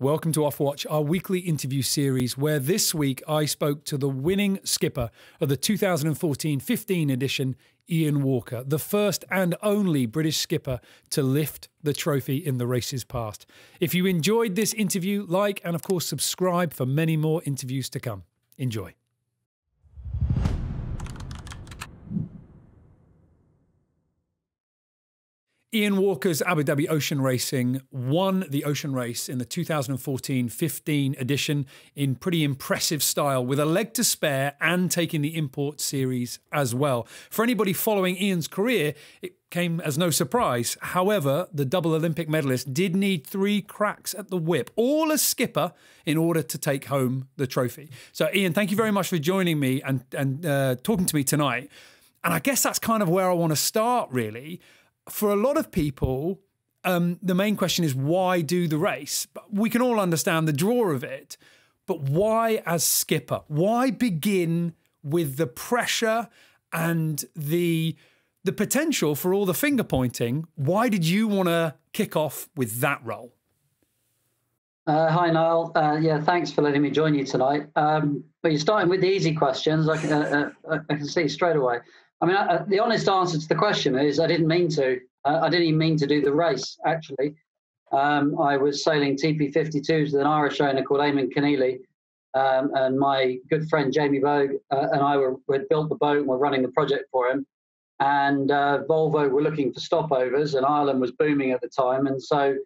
Welcome to Off Watch, our weekly interview series, where this week I spoke to the winning skipper of the 2014-15 edition, Ian Walker, the first and only British skipper to lift the trophy in the races past. If you enjoyed this interview, like and of course subscribe for many more interviews to come. Enjoy. Ian Walker's Abu Dhabi Ocean Racing won the Ocean Race in the 2014-15 edition in pretty impressive style, with a leg to spare and taking the import series as well. For anybody following Ian's career, it came as no surprise. However, the double Olympic medalist did need three cracks at the whip, all as skipper, in order to take home the trophy. So Ian, thank you very much for joining me and talking to me tonight. And I guess that's kind of where I want to start, really. For a lot of people, the main question is, why do the race? We can all understand the draw of it, but why as skipper? Why begin with the pressure and the potential for all the finger pointing? Why did you want to kick off with that role? Hi, Niall. Yeah, thanks for letting me join you tonight. But you're starting with the easy questions. I can see straight away. I mean, the honest answer to the question is I didn't mean to. I didn't even mean to do the race, actually. I was sailing TP52s with an Irish owner called Eamon Keneally, and my good friend Jamie Bogue and I had built the boat and were running the project for him. And Volvo were looking for stopovers, and Ireland was booming at the time. And so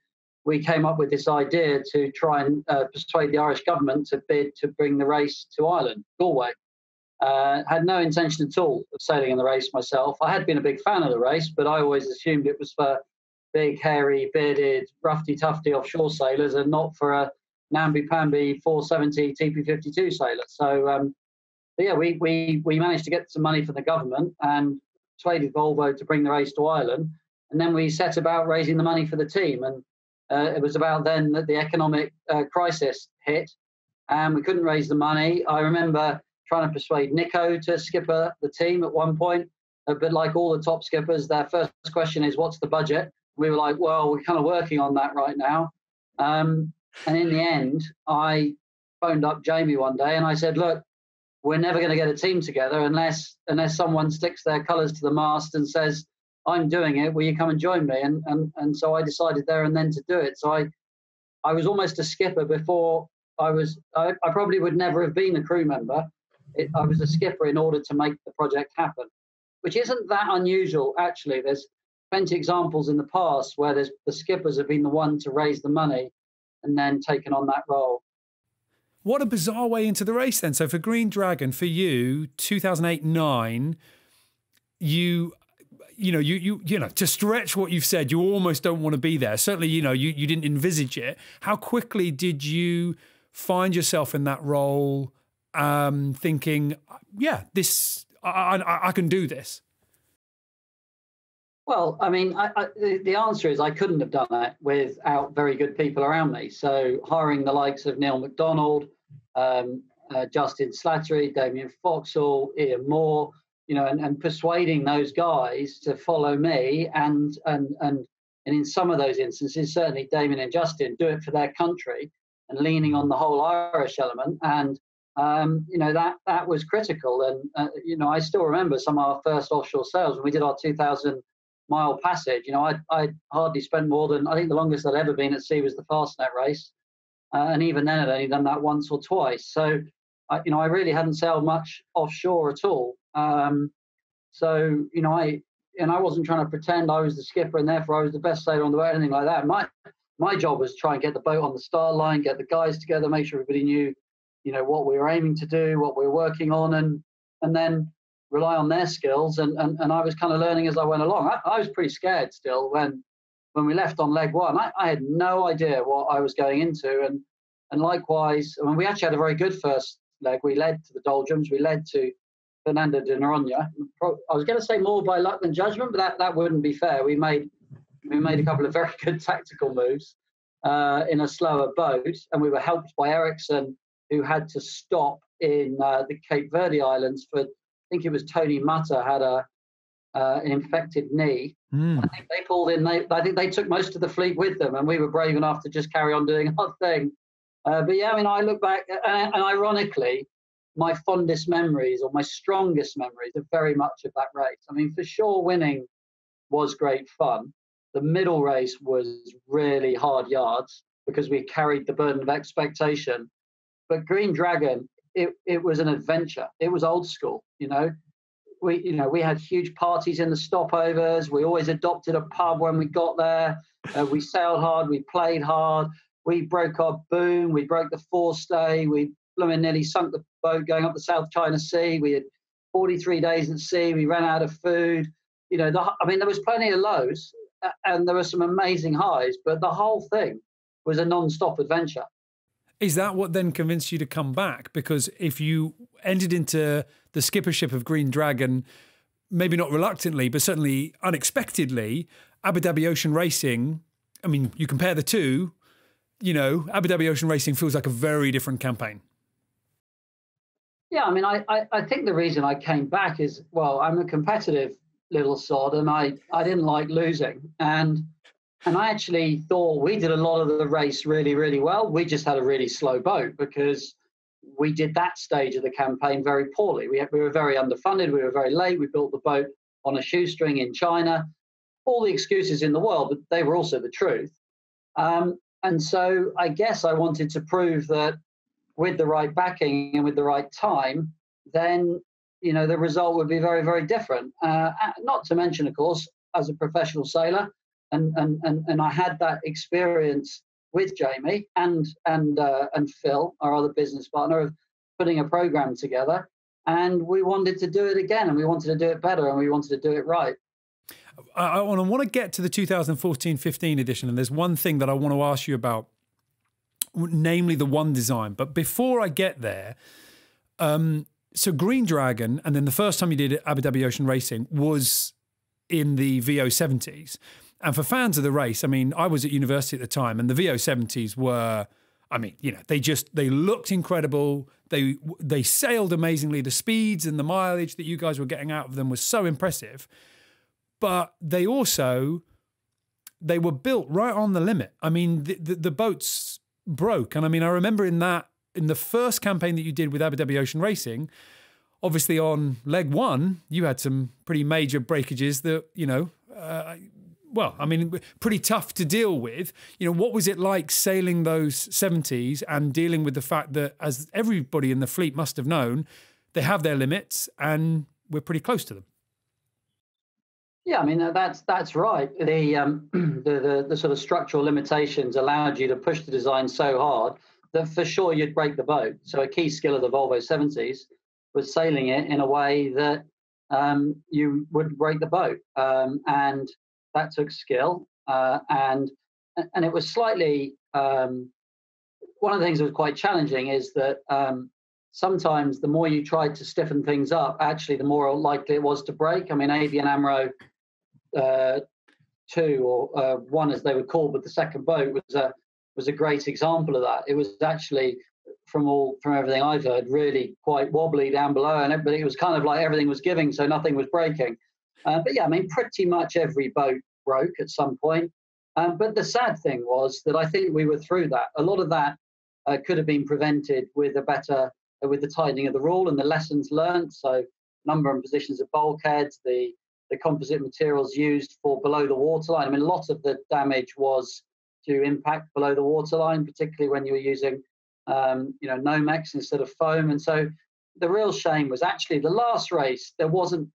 we came up with this idea to try and persuade the Irish government to bid to bring the race to Ireland, Galway. Had no intention at all of sailing in the race myself. I had been a big fan of the race, but I always assumed it was for big, hairy, bearded, roughy-tufty offshore sailors and not for a namby-pamby 470 TP52 sailor. So, yeah, we managed to get some money from the government and persuaded Volvo to bring the race to Ireland. And then we set about raising the money for the team. And it was about then that the economic crisis hit and we couldn't raise the money. I remember trying to persuade Nico to skipper the team at one point. But like all the top skippers, their first question is, what's the budget? We were like, well, we're kind of working on that right now. And in the end, I phoned up Jamie one day and I said, look, we're never going to get a team together unless someone sticks their colours to the mast and says, I'm doing it, will you come and join me? And so I decided there and then to do it. So I was almost a skipper before I was, I probably would never have been a crew member. I was a skipper in order to make the project happen, which isn't that unusual, actually. There's plenty of examples in the past where the skippers have been the one to raise the money and then taken on that role. What a bizarre way into the race then. So for Green Dragon, for you, 2008-09, you know, to stretch what you've said, you almost don't want to be there. Certainly, you know, you didn't envisage it. How quickly did you find yourself in that role? Thinking, yeah, I can do this? Well, I mean, the answer is I couldn't have done that without very good people around me. So hiring the likes of Neil MacDonald, Justin Slattery, Damien Foxall, Ian Moore, you know, and persuading those guys to follow me and in some of those instances, certainly Damien and Justin, do it for their country and leaning on the whole Irish element. And you know, that was critical. And, you know, I still remember some of our first offshore sails when we did our 2,000-mile passage. You know, I hardly spent more than, I think the longest I'd ever been at sea was the Fastnet race. And even then I'd only done that once or twice. So, you know, I really hadn't sailed much offshore at all. So, you know, I wasn't trying to pretend I was the skipper and therefore I was the best sailor on the boat, anything like that. My job was to try and get the boat on the star line, get the guys together, make sure everybody knew, you know, what we were aiming to do, what we were working on, and then rely on their skills. And I was kind of learning as I went along. I was pretty scared still when we left on leg one. I had no idea what I was going into. And likewise, I mean, we actually had a very good first leg. We led to the doldrums. We led to Fernando de Noronha. I was going to say more by luck than judgment, but that wouldn't be fair. We made a couple of very good tactical moves in a slower boat, and we were helped by Ericsson, who had to stop in the Cape Verde Islands for, I think it was Tony Mutter had an infected knee. Mm. I think they pulled in, I think they took most of the fleet with them, and we were brave enough to just carry on doing our thing But yeah, I mean, I look back, and ironically, my fondest memories or my strongest memories are very much of that race. I mean, for sure, winning was great fun. The middle race was really hard yards because we carried the burden of expectation. But Green Dragon, it was an adventure. It was old school, you know. We had huge parties in the stopovers. We always adopted a pub when we got there. We sailed hard. We played hard. We broke our boom. We broke the forestay. We nearly sunk the boat going up the South China Sea. We had 43 days at sea. We ran out of food. You know, there was plenty of lows and there were some amazing highs, but the whole thing was a non-stop adventure. Is that what then convinced you to come back? Because if you entered into the skippership of Green Dragon, maybe not reluctantly, but certainly unexpectedly, Abu Dhabi Ocean Racing, I mean, you compare the two, you know, Abu Dhabi Ocean Racing feels like a very different campaign. Yeah, I mean, I think the reason I came back is, well, I'm a competitive little sod and I didn't like losing. And I actually thought we did a lot of the race really, really well. We just had a really slow boat because we did that stage of the campaign very poorly. We were very underfunded. We were very late. We built the boat on a shoestring in China. All the excuses in the world, but they were also the truth. And so I guess I wanted to prove that with the right backing and with the right time, then, you know, the result would be very, very different. Not to mention, of course, as a professional sailor, And I had that experience with Jamie and Phil, our other business partner, of putting a program together, and we wanted to do it again, and we wanted to do it better, and we wanted to do it right. I want to get to the 2014-15 edition, and there's one thing that I want to ask you about, namely the one design. But before I get there, so Green Dragon, and then the first time you did Abu Dhabi Ocean Racing was in the VO70s. And for fans of the race, I mean, I was at university at the time, and the VO70s were, I mean, you know, they looked incredible. They sailed amazingly. The speeds and the mileage that you guys were getting out of them was so impressive. But they were built right on the limit. I mean, the boats broke. And I mean, I remember in the first campaign that you did with Abu Dhabi Ocean Racing, obviously on leg one, you had some pretty major breakages that, you know, well, I mean, pretty tough to deal with. You know, what was it like sailing those 70s and dealing with the fact that, as everybody in the fleet must have known, they have their limits and we're pretty close to them? Yeah, I mean, that's right. The sort of structural limitations allowed you to push the design so hard that for sure you'd break the boat. So a key skill of the Volvo 70s was sailing it in a way that you would break the boat. And that took skill, and it was slightly, one of the things that was quite challenging is that sometimes the more you tried to stiffen things up, actually the more likely it was to break. I mean, ABN AMRO 2 or 1, as they were called, but the second boat was a great example of that. It was actually, from everything I've heard, really quite wobbly down below, and everything, it was kind of like everything was giving, so nothing was breaking. But yeah, I mean, pretty much every boat broke at some point. But the sad thing was that I think we were through that. A lot of that could have been prevented with the tightening of the rule and the lessons learned. So number and positions of bulkheads, the composite materials used for below the waterline. I mean, a lot of the damage was to impact below the waterline, particularly when you were using, you know, Nomex instead of foam. And so the real shame was actually the last race. There wasn't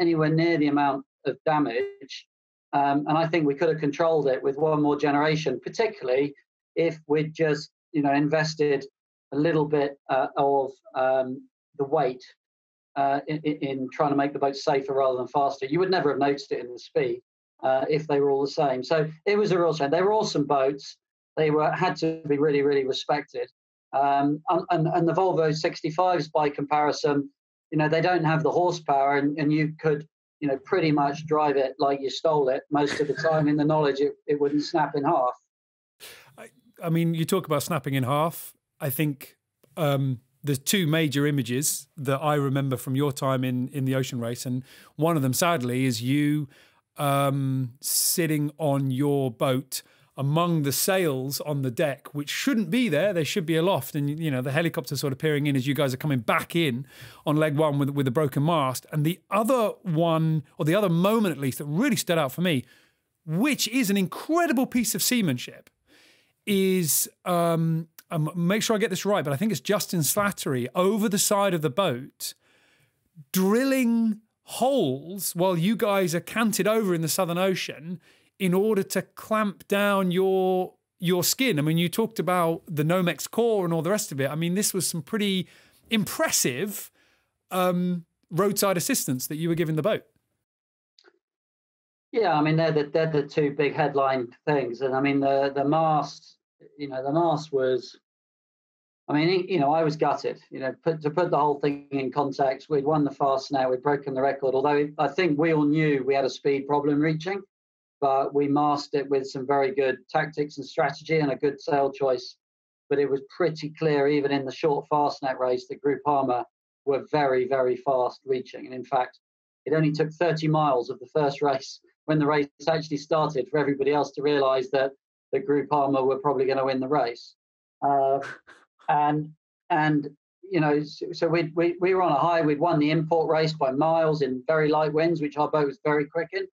anywhere near the amount of damage, and I think we could have controlled it with one more generation, particularly if we'd just, you know, invested a little bit of the weight in trying to make the boat safer rather than faster. You would never have noticed it in the speed if they were all the same. So it was a real shame. They were awesome boats. They had to be really, really respected. And the Volvo 65s, by comparison, you know, they don't have the horsepower, and you could, you know, pretty much drive it like you stole it most of the time in the knowledge it wouldn't snap in half. I mean, you talk about snapping in half. I think there's two major images that I remember from your time in the Ocean Race, and one of them, sadly, is you sitting on your boat among the sails on the deck, which shouldn't be there. They should be aloft. And, you know, the helicopter sort of peering in as you guys are coming back in on leg one with a broken mast. And the other one, or the other moment at least, that really stood out for me, which is an incredible piece of seamanship, is, make sure I get this right, but I think it's Justin Slattery over the side of the boat drilling holes while you guys are canted over in the Southern Ocean in order to clamp down your skin. I mean, you talked about the Nomex core and all the rest of it. I mean, this was some pretty impressive roadside assistance that you were giving the boat. Yeah, I mean, they're the two big headline things. And I mean, the mast, you know, the mast was, I mean, you know, I was gutted, you know, to put the whole thing in context. We'd won the Fastnet, we'd broken the record, although I think we all knew we had a speed problem reaching. But we masked it with some very good tactics and strategy and a good sail choice. But it was pretty clear, even in the short Fastnet race, that Groupama were very, very fast reaching. And in fact, it only took 30 miles of the first race when the race actually started for everybody else to realise that the Groupama were probably going to win the race. And you know, so we were on a high. We'd won the import race by miles in very light winds, which our boat was very quick in.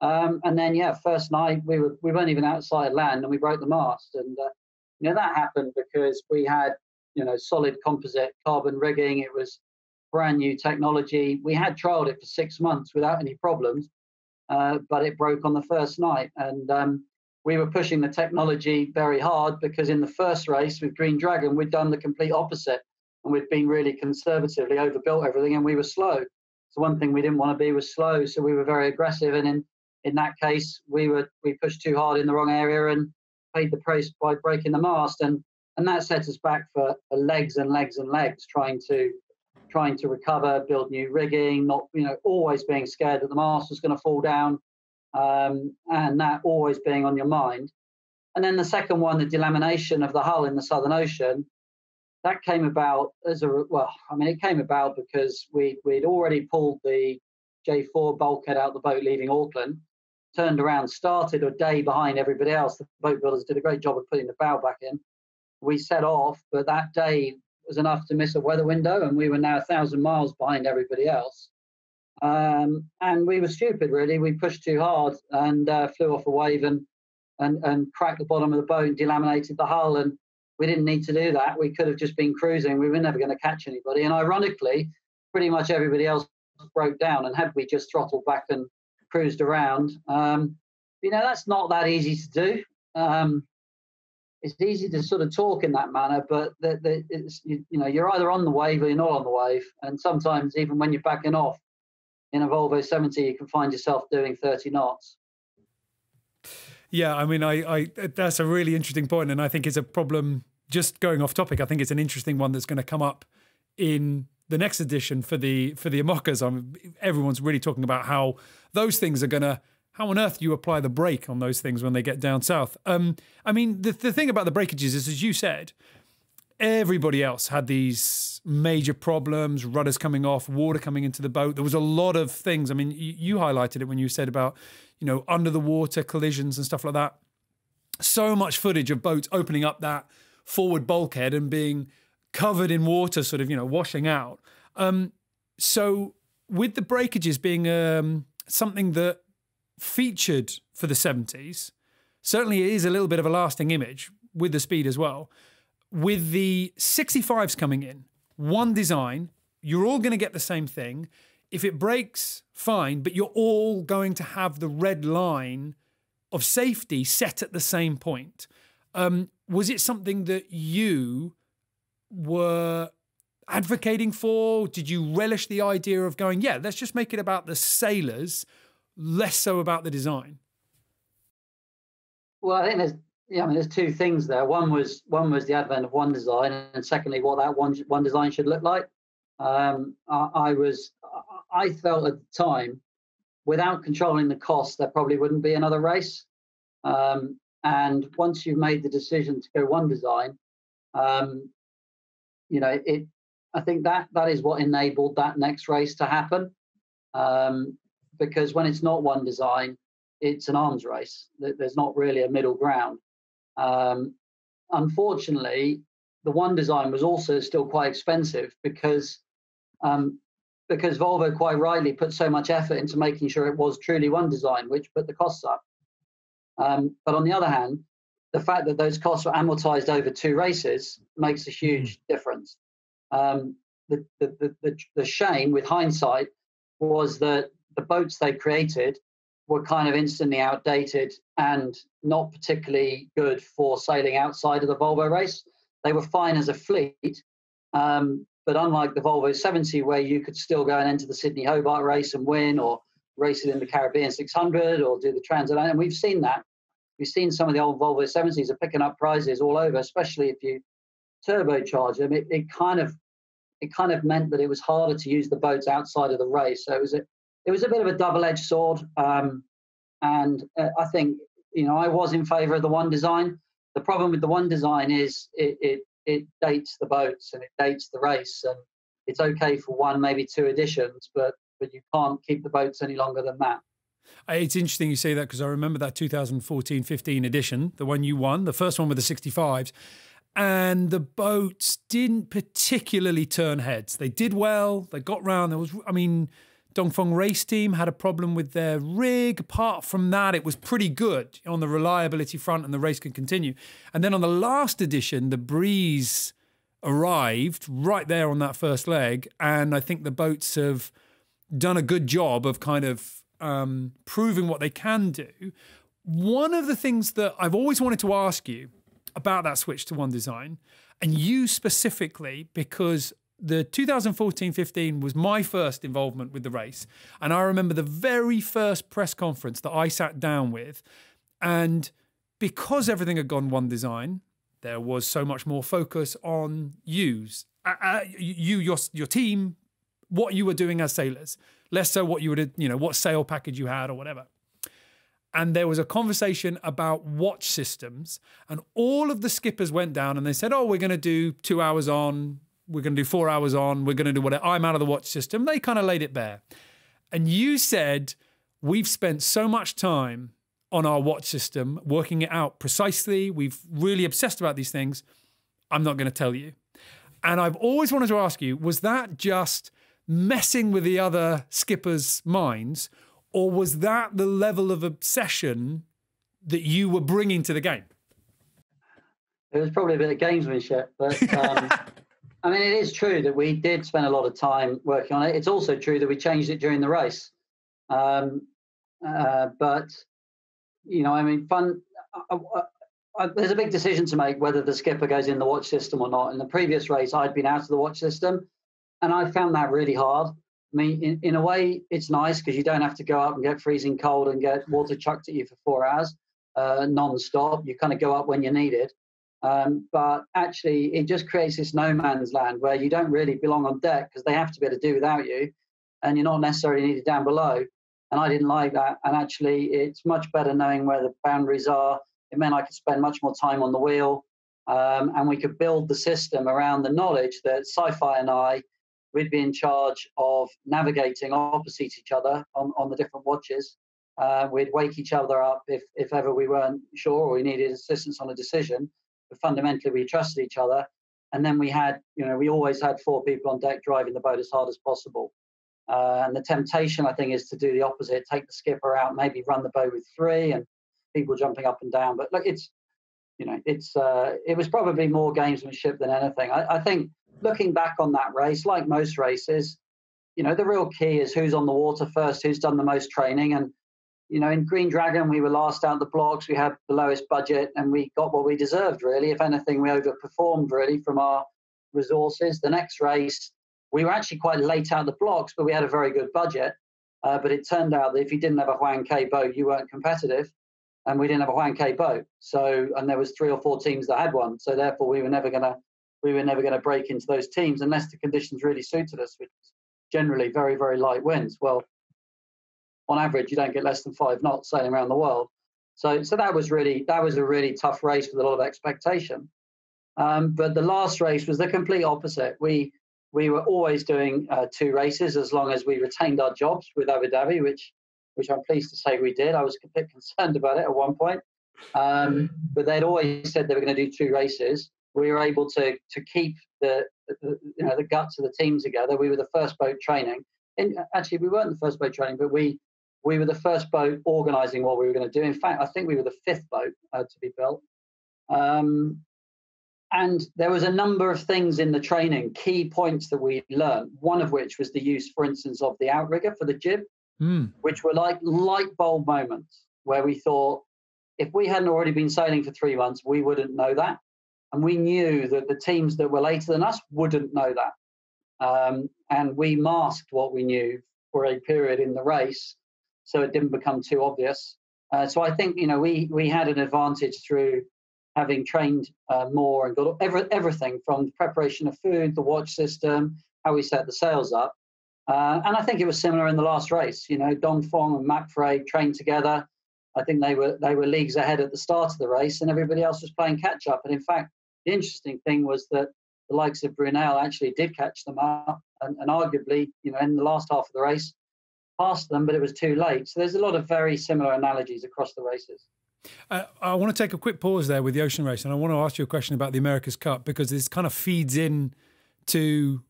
And then, yeah, first night we weren't even outside land and we broke the mast. And, you know, that happened because we had, you know, solid composite carbon rigging. It was brand new technology. We had trialed it for 6 months without any problems, but it broke on the first night. And we were pushing the technology very hard because in the first race with Green Dragon, we'd done the complete opposite and we'd been really conservatively overbuilt everything and we were slow. So one thing we didn't want to be was slow. So we were very aggressive. And in that case, we pushed too hard in the wrong area and paid the price by breaking the mast, and that set us back for legs and legs and legs, trying to recover, build new rigging, not, you know, always being scared that the mast was going to fall down, and that always being on your mind. And then the second one, the delamination of the hull in the Southern Ocean, that came about as it came about because we'd already pulled the J4 bulkhead out the boat leaving Auckland, turned around, started a day behind everybody else. The boat builders did a great job of putting the bow back in. We set off, but that day was enough to miss a weather window, and we were now 1,000 miles behind everybody else. And we were stupid, really. We pushed too hard and flew off a wave and cracked the bottom of the boat and delaminated the hull, and we didn't need to do that. We could have just been cruising. We were never going to catch anybody. And ironically, pretty much everybody else broke down, and had we just throttled back and cruised around, you know, that's not that easy to do. It's easy to sort of talk in that manner, but you know, you're either on the wave or you're not on the wave, and sometimes even when you're backing off in a Volvo 70, you can find yourself doing 30 knots. Yeah, I mean, I that's a really interesting point, and I think it's a problem. Just going off topic, I think it's an interesting one that's going to come up in the next edition for the Amocas. Everyone's really talking about how those things are gonna, how on earth do you apply the brake on those things when they get down south? I mean, the thing about the breakages is, as you said, everybody else had these major problems: rudders coming off, water coming into the boat. There was a lot of things. I mean, you highlighted it when you said about, you know, under the water collisions and stuff like that. So much footage of boats opening up that forward bulkhead and being covered in water, sort of, you know, washing out. So with the breakages being something that featured for the 70s, certainly it is a little bit of a lasting image with the speed as well. With the 65s coming in, one design, you're all going to get the same thing. If it breaks, fine, but you're all going to have the red line of safety set at the same point. Was it something that you were advocating for? Did you relish the idea of going, yeah, let's just make it about the sailors, less so about the design? Well, I think there's, yeah, I mean, there's two things there. One was the advent of one design, and secondly, what that one design should look like. I felt at the time, without controlling the cost, there probably wouldn't be another race. And once you've made the decision to go one design, you know, I think that is what enabled that next race to happen, because when it's not one design, it's an arms race. There's not really a middle ground. Unfortunately, the one design was also still quite expensive because Volvo quite rightly put so much effort into making sure it was truly one design, which put the costs up. But on the other hand, the fact that those costs were amortized over two races makes a huge difference. The shame with hindsight was that the boats they created were kind of instantly outdated and not particularly good for sailing outside of the Volvo race. They were fine as a fleet, but unlike the Volvo 70, where you could still go and enter the Sydney Hobart race and win, or race it in the Caribbean 600, or do the Transatlantic, and we've seen that. We've seen some of the old Volvo 70s are picking up prizes all over, especially if you turbocharge them. It kind of meant that it was harder to use the boats outside of the race. So it was a bit of a double-edged sword. And I think, you know, I was in favour of the one design. The problem with the one design is it dates the boats and it dates the race. And it's okay for one, maybe two editions, but you can't keep the boats any longer than that. It's interesting you say that, because I remember that 2014-15 edition, the one you won, the first one with the 65s. And the boats didn't particularly turn heads. They did well. They got round. There was, I mean, Dongfeng race team had a problem with their rig. Apart from that, it was pretty good on the reliability front, and the race could continue. And then on the last edition, the breeze arrived right there on that first leg. And I think the boats have done a good job of kind of proving what they can do. One of the things that I've always wanted to ask you about that switch to one design, and you specifically, because the 2014-15 was my first involvement with the race. And I remember the very first press conference that I sat down with. And because everything had gone one design, there was so much more focus on your team, what you were doing as sailors, less so what you would, you know, what sail package you had or whatever. And there was a conversation about watch systems, and all of the skippers went down and they said, oh, we're going to do 2 hours on, we're going to do 4 hours on, we're going to do whatever. I'm out of the watch system. They kind of laid it bare. And you said, we've spent so much time on our watch system, working it out precisely. We've really obsessed about these things. I'm not going to tell you. And I've always wanted to ask you, was that just messing with the other skippers' minds, or was that the level of obsession that you were bringing to the game? It was probably a bit of gamesmanship, but I mean, it is true that we did spend a lot of time working on it. It's also true that we changed it during the race. But, you know, I mean, there's a big decision to make whether the skipper goes in the watch system or not. In the previous race, I'd been out of the watch system, and I found that really hard. I mean, in a way, it's nice because you don't have to go up and get freezing cold and get water chucked at you for 4 hours non-stop. You kind of go up when you're needed. But actually, it just creates this no man's land where you don't really belong on deck because they have to be able to do without you, and you're not necessarily needed down below. And I didn't like that. And actually, it's much better knowing where the boundaries are. It meant I could spend much more time on the wheel, and we could build the system around the knowledge that Sci-Fi and I, we'd be in charge of navigating opposite each other on the different watches. We'd wake each other up if ever we weren't sure or we needed assistance on a decision. But fundamentally, we trusted each other. And then we had, you know, we always had four people on deck driving the boat as hard as possible. And the temptation, I think, is to do the opposite, take the skipper out, maybe run the boat with three and people jumping up and down. But look, it's, you know, it's it was probably more gamesmanship than anything. I think, looking back on that race, like most races, you know, the real key is who's on the water first, who's done the most training. And, you know, in Green Dragon, we were last out the blocks. We had the lowest budget and we got what we deserved, really. If anything, we overperformed, really, from our resources. The next race, we were actually quite late out the blocks, but we had a very good budget. But it turned out that if you didn't have a Juan K boat, you weren't competitive. And we didn't have a Juan K boat. So, and there was 3 or 4 teams that had one. So therefore, we were never going to break into those teams unless the conditions really suited us, which is generally very, very light winds. Well, on average, you don't get less than 5 knots sailing around the world. So that was a really tough race with a lot of expectation. But the last race was the complete opposite. We were always doing 2 races as long as we retained our jobs with Abu Dhabi, which which I'm pleased to say we did. I was a bit concerned about it at one point. But they'd always said they were going to do two races. We were able to keep the guts of the team together. We were the first boat training. And actually, we weren't the first boat training, but we were the first boat organising what we were going to do. In fact, I think we were the fifth boat to be built. And there was a number of things in the training, key points that we learned, one of which was the use, for instance, of the outrigger for the jib, which were like light bulb moments where we thought, if we hadn't already been sailing for 3 months, we wouldn't know that. And we knew that the teams that were later than us wouldn't know that. And we masked what we knew for a period in the race so it didn't become too obvious. So I think, we had an advantage through having trained more and got everything from the preparation of food, the watch system, how we set the sails up. And I think it was similar in the last race. Dongfeng and MacFrey trained together. I think they were leagues ahead at the start of the race, and everybody else was playing catch-up. And in fact, the interesting thing was that the likes of Brunel actually did catch them up and arguably, in the last half of the race, passed them, but it was too late. So there's a lot of very similar analogies across the races. I want to take a quick pause there with the Ocean Race, and I want to ask you a question about the America's Cup, because this kind of feeds in to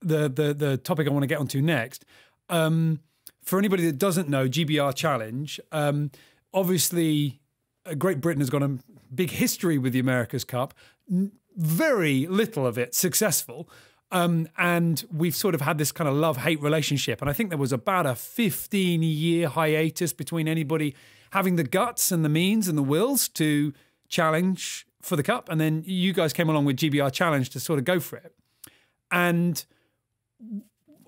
the topic I want to get onto next. For anybody that doesn't know, GBR Challenge, obviously Great Britain has got a big history with the America's Cup, very little of it successful, and we've sort of had this kind of love-hate relationship. And I think there was about a 15-year hiatus between anybody having the guts and the means and the wills to challenge for the cup. And then you guys came along with GBR Challenge to sort of go for it. And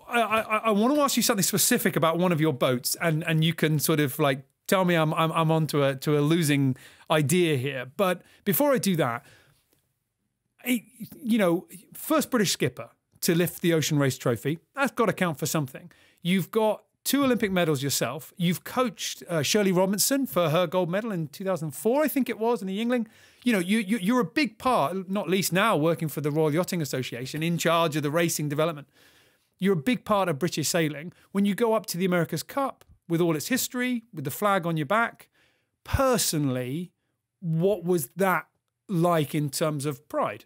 I want to ask you something specific about one of your boats, and you can sort of like tell me I'm onto a losing idea here. But before I do that, first British skipper to lift the Ocean Race trophy, that's got to count for something. You've got 2 Olympic medals yourself. You've coached Shirley Robinson for her gold medal in 2004, I think it was, in the Yingling. You're a big part, not least now working for the Royal Yachting Association, in charge of the racing development. You're a big part of British sailing. When you go up to the America's Cup, with all its history, with the flag on your back, personally, what was that like in terms of pride?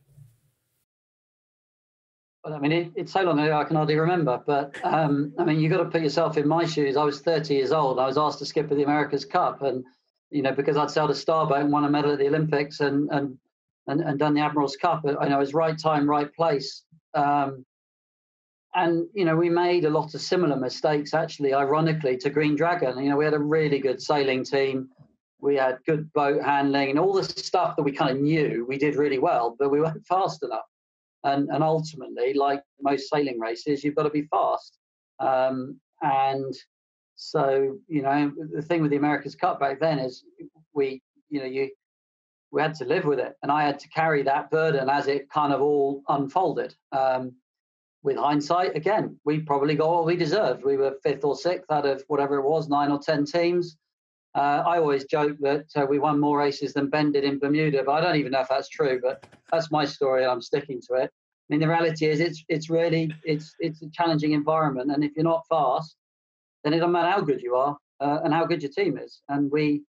Well, I mean, it's so long ago I can hardly remember. But, I mean, you've got to put yourself in my shoes. I was 30 years old. I was asked to skip at the America's Cup. And, because I'd sailed a star boat and won a medal at the Olympics and done the Admiral's Cup, it was right time, right place. And, we made a lot of similar mistakes, actually, ironically, to Green Dragon. We had a really good sailing team. We had good boat handling and all the stuff that we kind of knew we did really well, but we weren't fast enough. And ultimately, like most sailing races, you've got to be fast. And so, the thing with the America's Cup back then is we had to live with it. And I had to carry that burden as it kind of all unfolded. With hindsight, again, we probably got what we deserved. We were 5th or 6th out of whatever it was, 9 or 10 teams. I always joke that we won more races than Ben did in Bermuda, but I don't even know if that's true. But that's my story, and I'm sticking to it. I mean, the reality is, it's really a challenging environment, and if you're not fast, then it doesn't matter how good you are and how good your team is. And we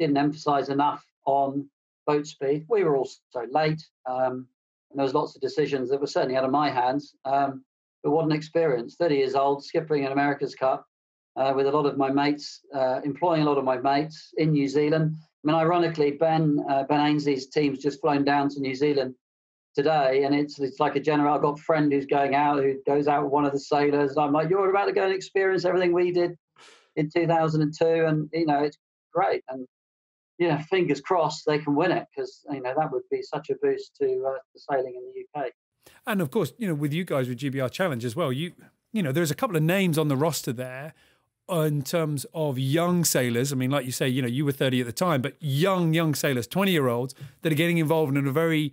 didn't emphasise enough on boat speed. We were also late. And there was lots of decisions that were certainly out of my hands. But what an experience. 30 years old, skippering an America's Cup with a lot of my mates, employing a lot of my mates in New Zealand. I mean, ironically, Ben Ainsley's team's just flown down to New Zealand today, and it's like a general. I've got a friend who's going out, who goes out with one of the sailors, and I'm like, you're about to go and experience everything we did in 2002, and, it's great. And, fingers crossed they can win it, because, that would be such a boost to sailing in the UK. And, of course, with you guys with GBR Challenge as well, there's a couple of names on the roster there in terms of young sailors. I mean, like you say, you were 30 at the time, but young sailors, 20-year-olds that are getting involved in a very,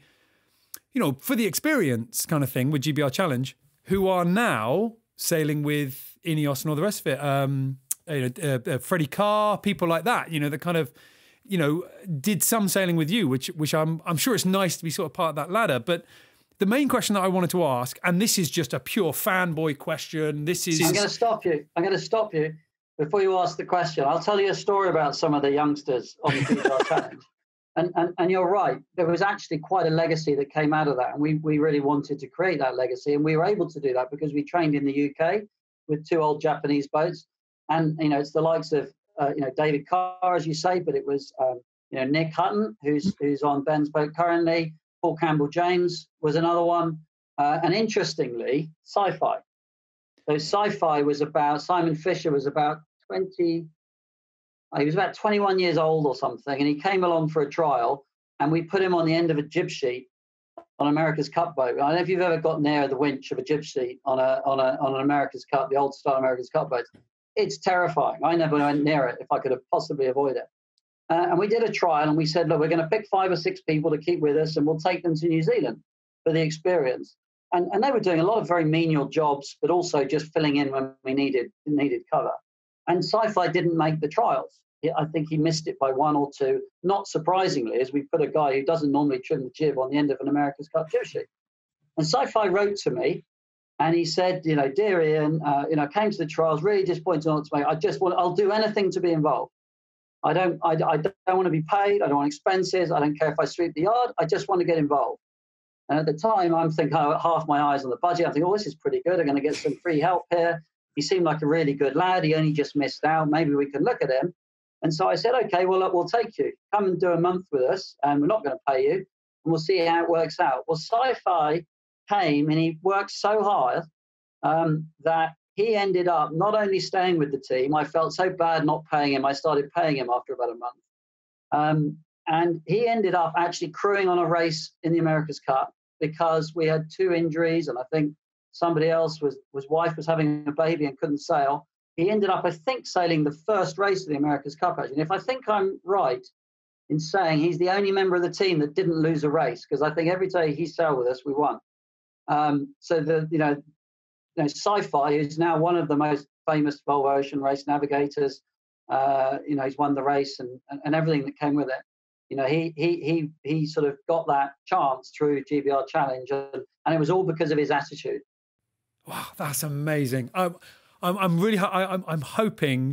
for the experience kind of thing with GBR Challenge, who are now sailing with Ineos and all the rest of it. Freddie Carr, people like that, that kind of, did some sailing with you, which I'm sure it's nice to be sort of part of that ladder. But the main question that I wanted to ask, and this is just a pure fanboy question. I'm going to stop you. before you ask the question, I'll tell you a story about some of the youngsters on the GBR Challenge. And you're right, there was actually quite a legacy that came out of that. And we really wanted to create that legacy. And we were able to do that because we trained in the UK with two old Japanese boats. And, you know, it's the likes of, David Carr, as you say, but it was, Nick Hutton, who's on Ben's boat currently. Paul Campbell-James was another one. And interestingly, Sci-Fi. So Sci-Fi was about, Simon Fisher was about 21 years old or something, and he came along for a trial, and we put him on the end of a jib sheet on America's Cup boat. I don't know if you've ever got near the winch of a jib sheet on an America's Cup, the old style America's Cup boat. It's terrifying. I never went near it if I could have possibly avoid it. And we did a trial, and we said, look, we're going to pick 5 or 6 people to keep with us, and we'll take them to New Zealand for the experience. And they were doing a lot of very menial jobs, but also just filling in when we needed cover. And Sci-Fi didn't make the trials. I think he missed it by 1 or 2. Not surprisingly, as we put a guy who doesn't normally trim the jib on the end of an America's Cup jib sheet. And Sci-Fi wrote to me, and he said, dear Ian, came to the trials, really disappointed on to me. I'll do anything to be involved. I don't want to be paid. I don't want expenses. I don't care if I sweep the yard. I just want to get involved. And at the time, I'm thinking, half my eyes on the budget. I'm thinking, this is pretty good. I'm going to get some free help here. He seemed like a really good lad. He only just missed out. Maybe we can look at him. And so I said, okay, well, look, we'll take you. Come and do a month with us, and we're not going to pay you, and we'll see how it works out. Well, Sci-Fi came, and he worked so hard that he ended up not only staying with the team, I felt so bad not paying him. I started paying him after about a month. And he ended up actually crewing on a race in the America's Cup because we had 2 injuries, and I think somebody else, his wife was having a baby and couldn't sail. He ended up, I think, sailing the first race of the America's Cup, actually. And if I think I'm right in saying he's the only member of the team that didn't lose a race, because I think every day he sailed with us, we won. So Sci-Fi is now one of the most famous Volvo Ocean Race navigators. He's won the race and everything that came with it. He sort of got that chance through GBR Challenge, and it was all because of his attitude. Wow, that's amazing. I'm hoping,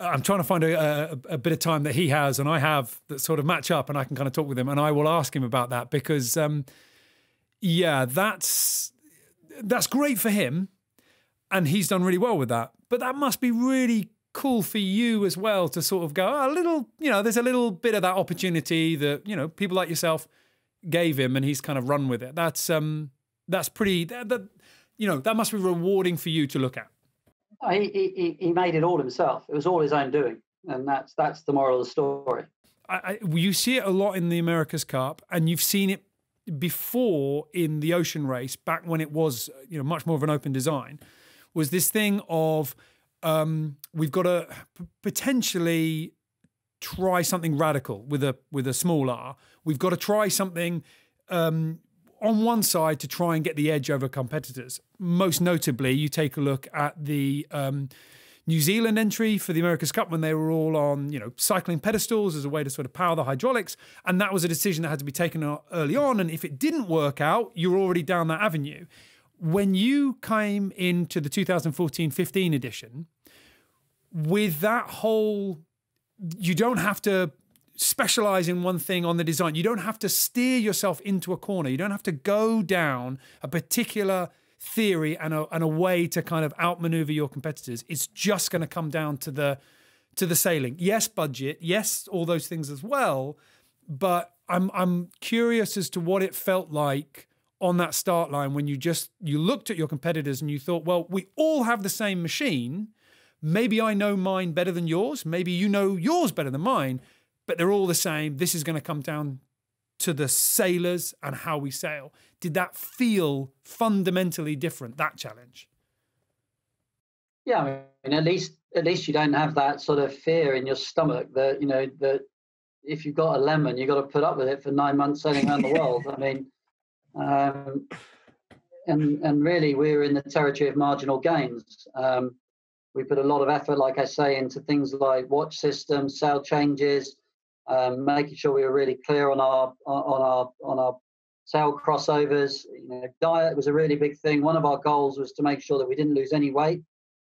I'm trying to find a bit of time that he has and I have that sort of match up, and I can kind of talk with him, and I will ask him about that because, that's great for him, and he's done really well with that. But that must be really cool for you as well to sort of go, there's a little bit of that opportunity that, people like yourself gave him, and he's kind of run with it. That's pretty, that must be rewarding for you to look at. He made it all himself. It was all his own doing. And that's the moral of the story. You see it a lot in the America's Cup, and you've seen it before in the Ocean Race, back when it was, much more of an open design, was this thing of, we've got to potentially try something radical with a small R. We've got to try something on one side to try and get the edge over competitors. Most notably, you take a look at the New Zealand entry for the America's Cup when they were all on, cycling pedestals as a way to sort of power the hydraulics. And that was a decision that had to be taken early on. And if it didn't work out, you're already down that avenue. When you came into the 2014-15 edition, with that whole, you don't have to specialize in one thing on the design. You don't have to steer yourself into a corner. You don't have to go down a particular theory and a way to kind of outmaneuver your competitors. It's just going to come down to the sailing. Yes, budget. Yes, all those things as well. But I'm curious as to what it felt like on that start line when you looked at your competitors and you thought, well, we all have the same machine. Maybe I know mine better than yours. Maybe you know yours better than mine, but they're all the same. This is going to come down to the sailors and how we sail. Did that feel fundamentally different, that challenge? Yeah, I mean, at least you don't have that sort of fear in your stomach that, that if you've got a lemon, you've got to put up with it for 9 months sailing around the world. I mean, and really we were in the territory of marginal gains. We put a lot of effort, like I say, into things like watch systems, sail changes, making sure we were really clear on our sail crossovers. Diet was a really big thing. One of our goals was to make sure that we didn't lose any weight.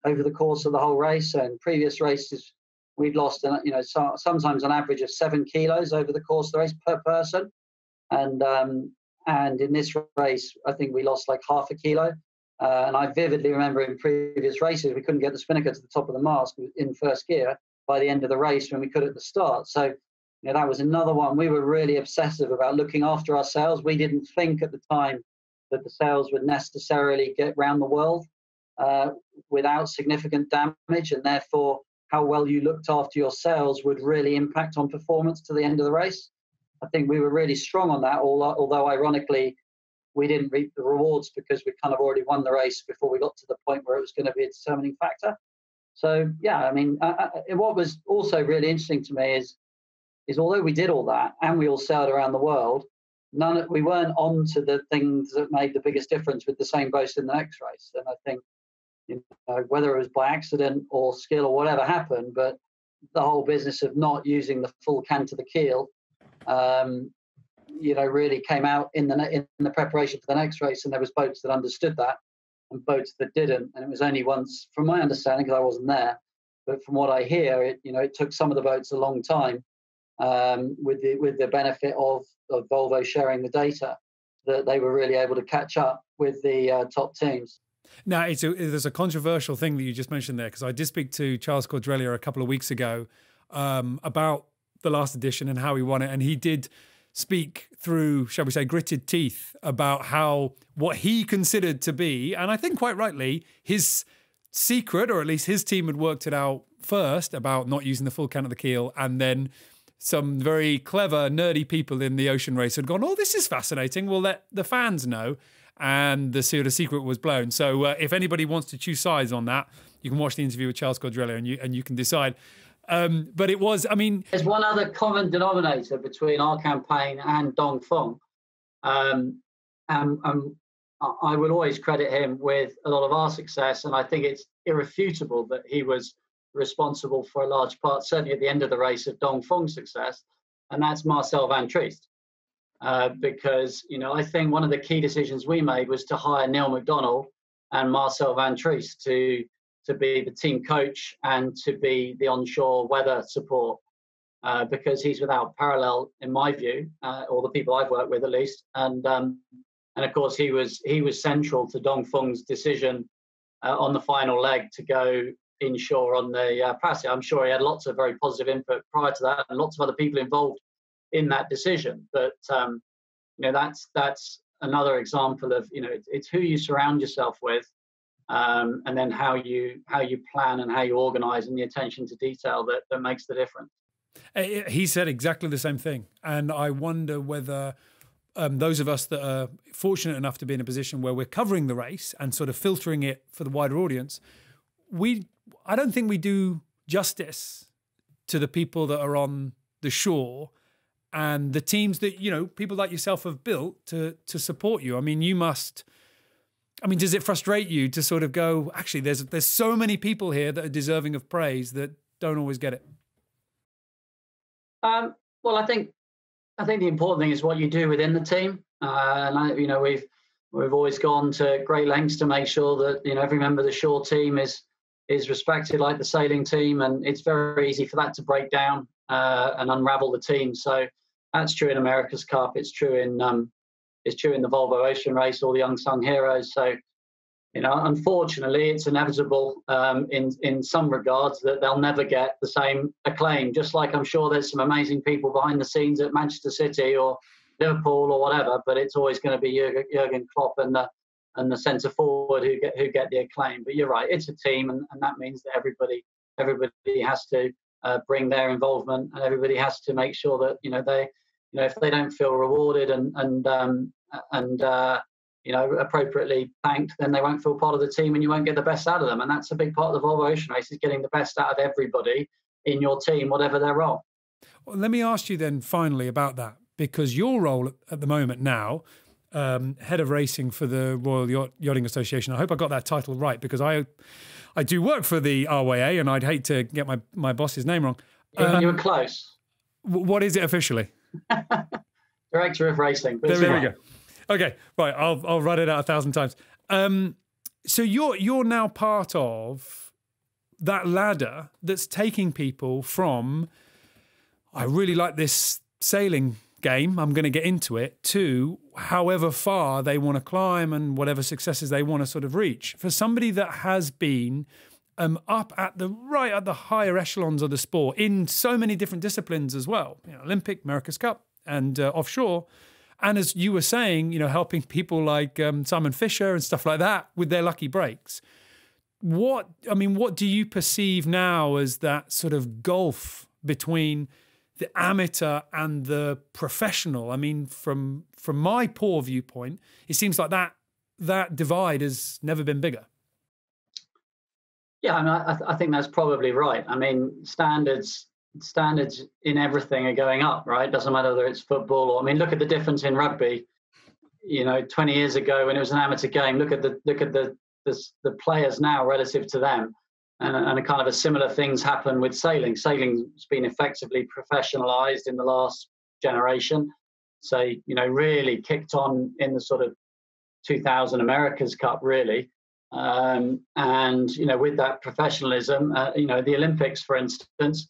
over the course of the whole race. So in previous races, we'd lost, sometimes an average of 7 kilos over the course of the race per person. And in this race, I think we lost like half a kilo. And I vividly remember in previous races, we couldn't get the spinnaker to the top of the mast in first gear by the end of the race when we could at the start. So, that was another one. We were really obsessive about looking after ourselves. We didn't think at the time that the sails would necessarily get round the world without significant damage, and therefore how well you looked after your sails would really impact on performance to the end of the race. I think we were really strong on that, although ironically we didn't reap the rewards because we kind of already won the race before we got to the point where it was going to be a determining factor. So, what was also really interesting to me is although we did all that and we all sailed around the world, we weren't on to the things that made the biggest difference with the same boats in the next race. And I think, whether it was by accident or skill or whatever happened, but the whole business of not using the full can to the keel, really came out in the preparation for the next race. And there was boats that understood that and boats that didn't. And it was only once, from my understanding, because I wasn't there, but from what I hear, it took some of the boats a long time, with the benefit of Volvo sharing the data, that they were really able to catch up with the top teams. Now, there's a controversial thing that you just mentioned there, because I did speak to Charles Caudrelier a couple of weeks ago about the last edition and how he won it, and he did speak through, shall we say, gritted teeth about how what he considered to be, and I think quite rightly, his secret, or at least his team had worked it out first, about not using the full can of the keel, and then some very clever, nerdy people in the Ocean Race had gone, oh, this is fascinating, we'll let the fans know. And the secret was blown. So if anybody wants to choose sides on that, you can watch the interview with Charles Caudrelier and you can decide. But it was, there's one other common denominator between our campaign and Dongfeng. And I would always credit him with a lot of our success. And I think it's irrefutable that he was responsible for a large part, certainly at the end of the race, of Dongfeng's success. And that's Marcel Van Triest. Because, I think one of the key decisions we made was to hire Neil MacDonald and Marcel Van Triest to be the team coach and to be the onshore weather support, because he's without parallel, in my view, or the people I've worked with at least. And of course, he was central to Dongfeng's decision on the final leg to go inshore on the passage. I'm sure he had lots of very positive input prior to that, and lots of other people involved in that decision. But that's another example of it's who you surround yourself with, and then how you plan and how you organize, and the attention to detail that makes the difference. He said exactly the same thing, and I wonder whether those of us that are fortunate enough to be in a position where we're covering the race and sort of filtering it for the wider audience, I don't think we do justice to the people that are on the shore and the teams that, people like yourself have built to support you. Does it frustrate you to sort of go, actually, there's so many people here that are deserving of praise that don't always get it? Well, I think the important thing is what you do within the team. We've always gone to great lengths to make sure that, every member of the shore team is respected, like the sailing team. And it's very easy for that to break down and unravel the team. So, that's true in America's Cup. It's true in the Volvo Ocean Race, all the unsung heroes. So, unfortunately, it's inevitable in some regards that they'll never get the same acclaim. Just like I'm sure there's some amazing people behind the scenes at Manchester City or Liverpool or whatever, but it's always going to be Jurgen Klopp and the centre forward who get the acclaim. But you're right, it's a team, and that means that everybody has to bring their involvement, and everybody has to make sure that if they don't feel rewarded and appropriately thanked, then they won't feel part of the team, and you won't get the best out of them. And that's a big part of the Volvo Ocean Race, is getting the best out of everybody in your team, whatever their role. Well, let me ask you then finally about that, because your role at the moment now, head of racing for the Royal Yachting Association. I hope I got that title right, because I do work for the RYA, and I'd hate to get my boss's name wrong. You were close. What is it officially? Director of Racing. There we go. Okay, right. I'll write it out 1,000 times. So you're now part of that ladder that's taking people from, I really like this sailing game, I'm going to get into it, to however far they want to climb and whatever successes they want to sort of reach. For somebody that has been up at the higher echelons of the sport in so many different disciplines as well, you know, Olympic, America's Cup and offshore. And as you were saying, you know, helping people like Simon Fisher and stuff like that with their lucky breaks. What, I mean, what do you perceive now as that sort of gulf between the amateur and the professional? I mean, from my poor viewpoint, it seems like that divide has never been bigger. Yeah, I mean, I think that's probably right. I mean, standards in everything are going up, right? Doesn't matter whether it's football or, I mean, look at the difference in rugby. You know, 20 years ago when it was an amateur game, look at the players now relative to them, and a kind of a similar things happen with sailing. Sailing's been effectively professionalized in the last generation. So, you know, really kicked on in the sort of 2000 America's Cup, really. And, you know, with that professionalism, you know, the Olympics, for instance,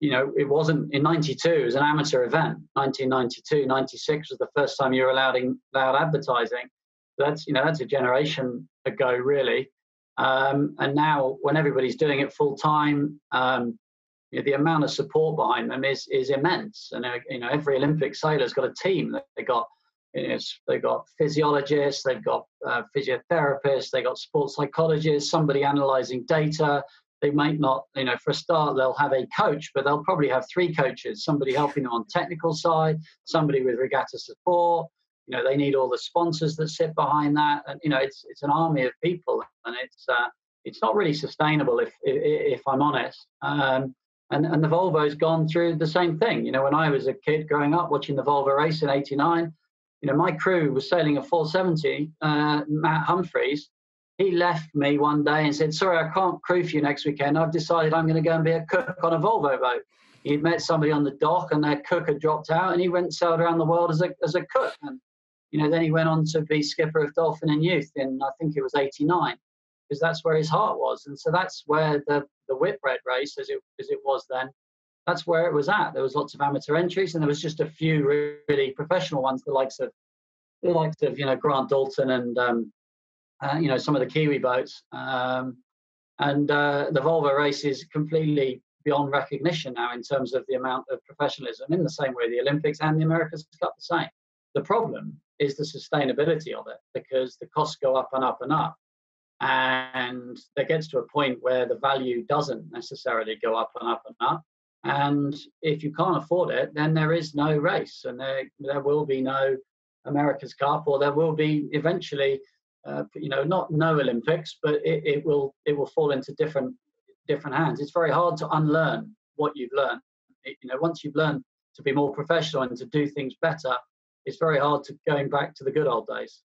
you know, it wasn't in 92, it was an amateur event. 1992, 96 was the first time you were allowed advertising. That's, you know, that's a generation ago, really. And now when everybody's doing it full time, you know, the amount of support behind them is immense. And, you know, every Olympic sailor's got a team. They've got physiologists, they've got physiotherapists, they've got sports psychologists, somebody analysing data. They might not, you know, for a start, they'll have a coach, but they'll probably have 3 coaches, somebody helping them on technical side, somebody with regatta support. You know, they need all the sponsors that sit behind that. And, you know, it's an army of people, and it's not really sustainable, if I'm honest. And the Volvo's gone through the same thing. You know, when I was a kid growing up watching the Volvo race in '89, you know, my crew was sailing a 470, Matt Humphreys. He left me one day and said, sorry, I can't crew for you next weekend. I've decided I'm going to go and be a cook on a Volvo boat. He'd met somebody on the dock and their cook had dropped out, and he went and sailed around the world as a cook. And, you know, then he went on to be skipper of Dolphin and Youth in, I think it was '89, because that's where his heart was. And so that's where the Whitbread race, as it was then, that's where it was at. There was lots of amateur entries, and there was just a few really professional ones, the likes of you know, Grant Dalton and, you know, some of the Kiwi boats. The Volvo race is completely beyond recognition now in terms of the amount of professionalism, in the same way the Olympics and the America's Cup the same. The problem is the sustainability of it, because the costs go up and up and up. And that gets to a point where the value doesn't necessarily go up and up and up. And if you can't afford it, then there is no race, and there will be no America's Cup, or there will be eventually, you know, not no Olympics, but it will fall into different hands. It's very hard to unlearn what you've learned. You know, once you've learned to be more professional and to do things better, it's very hard to going back to the good old days.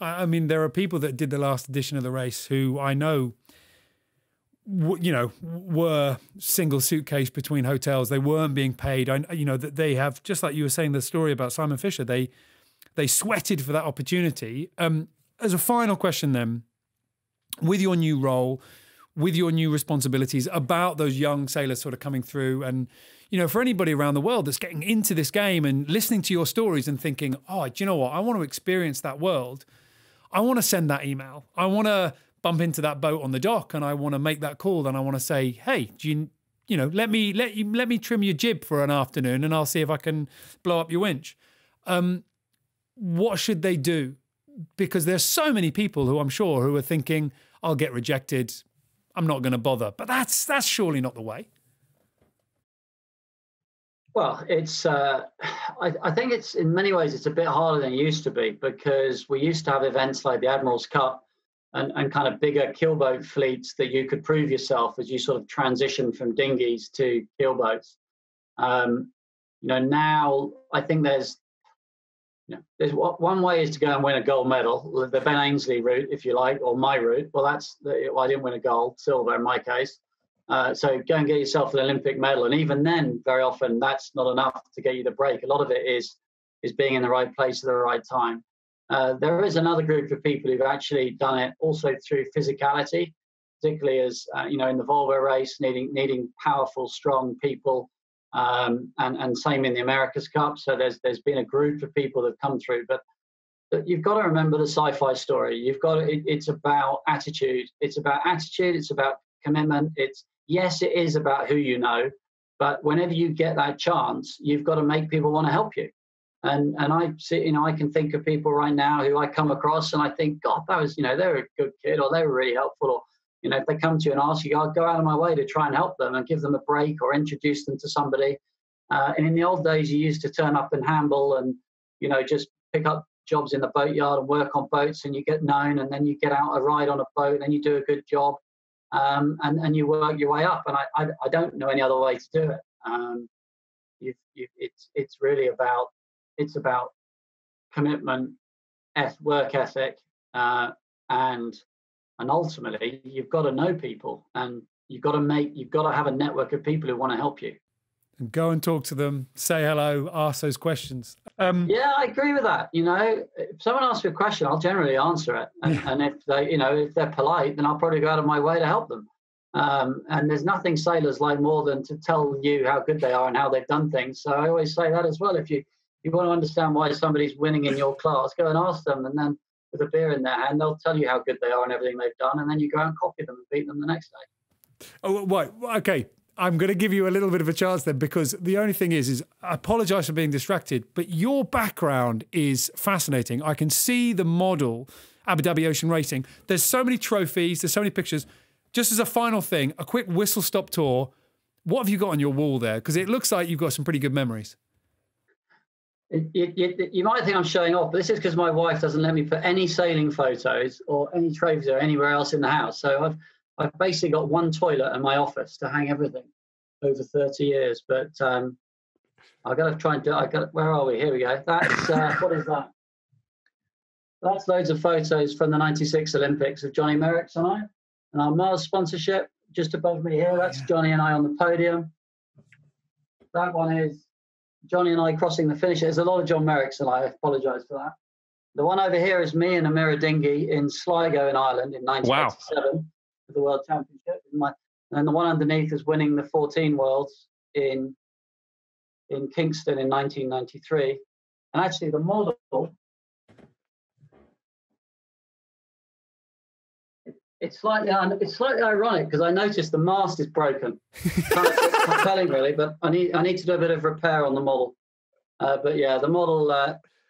I mean, there are people that did the last edition of the race who I know, you know, were single suitcase between hotels. They weren't being paid. You know, that they have, just like you were saying, the story about Simon Fisher, they sweated for that opportunity. As a final question then, with your new role, with your new responsibilities about those young sailors sort of coming through, and, you know, for anybody around the world that's getting into this game and listening to your stories and thinking, oh, do you know what? I want to experience that world. I want to send that email. I want to bump into that boat on the dock, and I want to make that call, and I want to say, hey, do you know, let me trim your jib for an afternoon, and I'll see if I can blow up your winch. What should they do? Because there's so many people who I'm sure who are thinking, I'll get rejected, I'm not going to bother. But that's surely not the way. Well, it's I think it's, in many ways, it's a bit harder than it used to be, because we used to have events like the Admiral's Cup and kind of bigger keelboat fleets that you could prove yourself as you sort of transition from dinghies to keelboats. You know, now I think there's one way is to go and win a gold medal, the Ben Ainsley route, if you like, or my route. Well, I didn't win a gold, silver in my case. So go and get yourself an Olympic medal. And even then, very often, that's not enough to get you the break. A lot of it is being in the right place at the right time. There is another group of people who've actually done it also through physicality. particularly as in the Volvo race, needing powerful, strong people, and same in the America's Cup. So there's been a group of people that have come through, but you've got to remember the sci-fi story. It's about attitude. It's about commitment. It is about who you know, but whenever you get that chance, you've got to make people want to help you. And I see, I can think of people right now who I come across and I think, God, that was, they're a good kid, or they were really helpful, or, if they come to you and ask you, I'll go out of my way to try and help them and give them a break or introduce them to somebody. And in the old days, you used to turn up and handball and, just pick up jobs in the boatyard and work on boats, and you get known, and then you get out a ride on a boat, and you do a good job, and you work your way up. And I don't know any other way to do it. It's really about, it's about commitment, work ethic, and ultimately you've got to know people, and you've got to have a network of people who want to help you. And go and talk to them, say hello, ask those questions. Yeah, I agree with that. If someone asks me a question, I'll generally answer it, and if they, if they're polite, then I'll probably go out of my way to help them. And there's nothing sailors like more than to tell you how good they are and how they've done things. So I always say that as well. If you want to understand why somebody's winning in your class, go and ask them, and then with a beer in their hand, they'll tell you how good they are and everything they've done, and then you go and copy them and beat them the next day. Oh, right. Okay. I'm going to give you a little bit of a chance then, because the only thing is I apologise for being distracted, but your background is fascinating. I can see the model, Abu Dhabi Ocean Racing. There's so many trophies. There's so many pictures. Just as a final thing, a quick whistle-stop tour. What have you got on your wall there? Because it looks like you've got some pretty good memories. You might think I'm showing off, but this is because my wife doesn't let me put any sailing photos or any trophies or anywhere else in the house. So I've basically got one toilet in my office to hang everything over 30 years. But I've got to try and do it. Where are we? Here we go. That's, what is that? That's loads of photos from the 96 Olympics of Johnny Merrick and I. And our Mars sponsorship just above me here. That's Johnny and I on the podium. That one is Johnny and I crossing the finish. There's a lot of John Merrick and I apologise for that. The one over here is me in a mirror dinghy in Sligo in Ireland in 1987. Wow. The World Championship, and the one underneath is winning the 14 Worlds in Kingston in 1993. And actually, the model, it's slightly ironic because I noticed the mast is broken. Kind of compelling, really, but I need to do a bit of repair on the model. But yeah, the model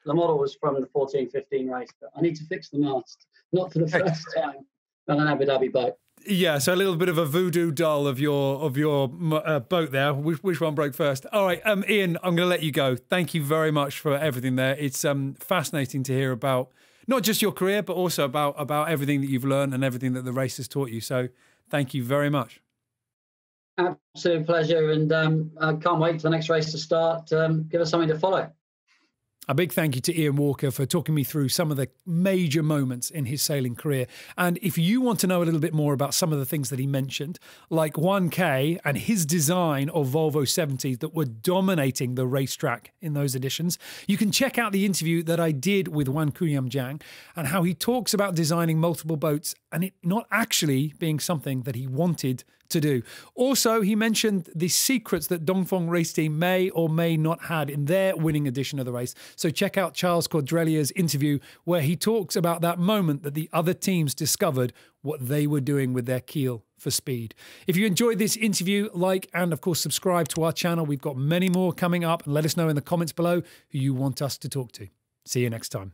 was from the 14-15 race. But I need to fix the mast, not for the first time on an Abu Dhabi boat. Yeah, so a little bit of a voodoo doll of your boat there. Which one broke first? All right, Ian, I'm going to let you go. Thank you very much for everything there. It's fascinating to hear about not just your career, but also about everything that you've learned and everything that the race has taught you. So thank you very much. Absolute pleasure, and I can't wait for the next race to start. Give us something to follow. A big thank you to Ian Walker for talking me through some of the major moments in his sailing career. And if you want to know a little bit more about some of the things that he mentioned, like Juan K and his design of Volvo 70s that were dominating the racetrack in those editions, you can check out the interview that I did with Wan Kooyamjang and how he talks about designing multiple boats and it not actually being something that he wanted to do. Also, he mentioned the secrets that Dongfeng race team may or may not had in their winning edition of the race. So check out Charles Caudrelier's interview where he talks about that moment that the other teams discovered what they were doing with their keel for speed. If you enjoyed this interview, like and of course subscribe to our channel. We've got many more coming up, and let us know in the comments below who you want us to talk to. See you next time.